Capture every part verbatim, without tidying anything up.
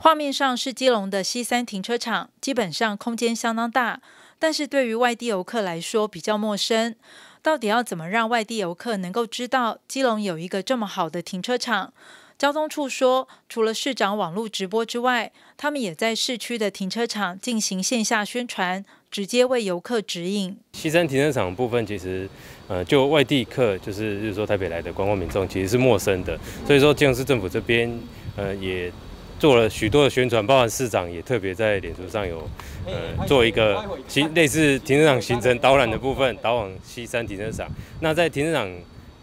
画面上是基隆的西三停车场，基本上空间相当大，但是对于外地游客来说比较陌生。到底要怎么让外地游客能够知道基隆有一个这么好的停车场？ 交通处说，除了市长网络直播之外，他们也在市区的停车场进行线下宣传，直接为游客指引。西山停车场部分其实，呃，就外地客，就是就是说台北来的观光民众，其实是陌生的。所以说，基隆市政府这边，呃，也做了许多的宣传，包含市长也特别在脸书上有，呃，做一个行类似停车场行程导览的部分，导往西山停车场。那在停车场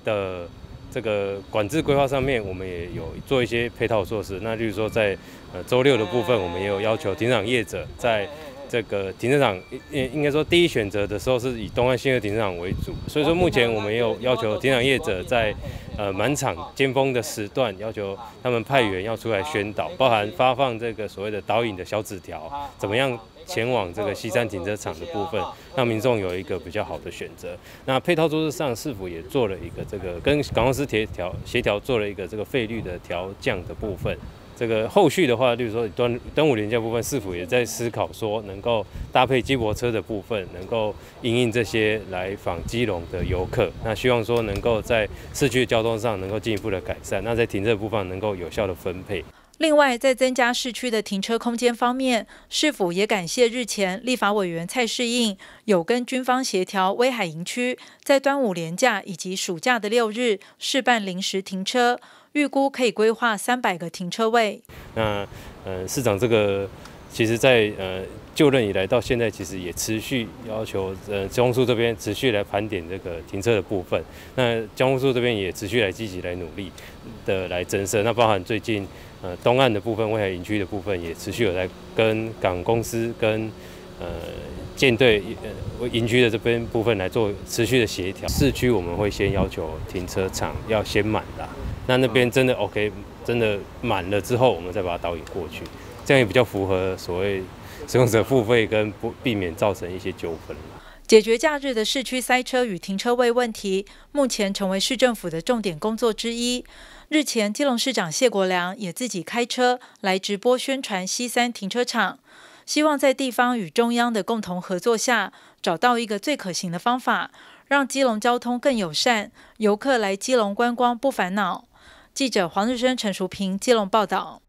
的 这个管制规划上面，我们也有做一些配套措施。那例如说在，在呃周六的部分，我们也有要求停车场业者，在这个停车场应应该说第一选择的时候，是以东岸新的停车场为主。所以说，目前我们也有要求停车场业者在呃满场尖峰的时段，要求他们派员要出来宣导，包含发放这个所谓的导引的小纸条，怎么样 前往这个西山停车场的部分，让民众有一个比较好的选择。那配套措施上，市府也做了一个这个跟港澳司协调协调做了一个这个费率的调降的部分。这个后续的话，例如说端端午连假部分，市府也在思考说，能够搭配接驳车的部分，能够因应这些来访基隆的游客。那希望说能够在市区的交通上能够进一步的改善，那在停车部分能够有效的分配。 另外，在增加市区的停车空间方面，市府也感谢日前立法委员蔡适应有跟军方协调威海营区在端午连假以及暑假的六日试办临时停车，预估可以规划三百个停车位。那呃，市长这个其实在呃就任以来到现在，其实也持续要求呃交通处这边持续来盘点这个停车的部分。那交通处这边也持续来积极来努力的来增设，那包含最近 呃，东岸的部分，威海营区的部分也持续有在跟港公司、跟呃舰队呃营区的这边部分来做持续的协调。市区我们会先要求停车场要先满啦，那那边真的 OK， 真的满了之后，我们再把它导引过去，这样也比较符合所谓使用者付费跟不避免造成一些纠纷。 解决假日的市区塞车与停车位问题，目前成为市政府的重点工作之一。日前，基隆市长谢国良也自己开车来直播宣传西三停车场，希望在地方与中央的共同合作下，找到一个最可行的方法，让基隆交通更友善，游客来基隆观光不烦恼。记者黄日升、陈淑平，基隆报道。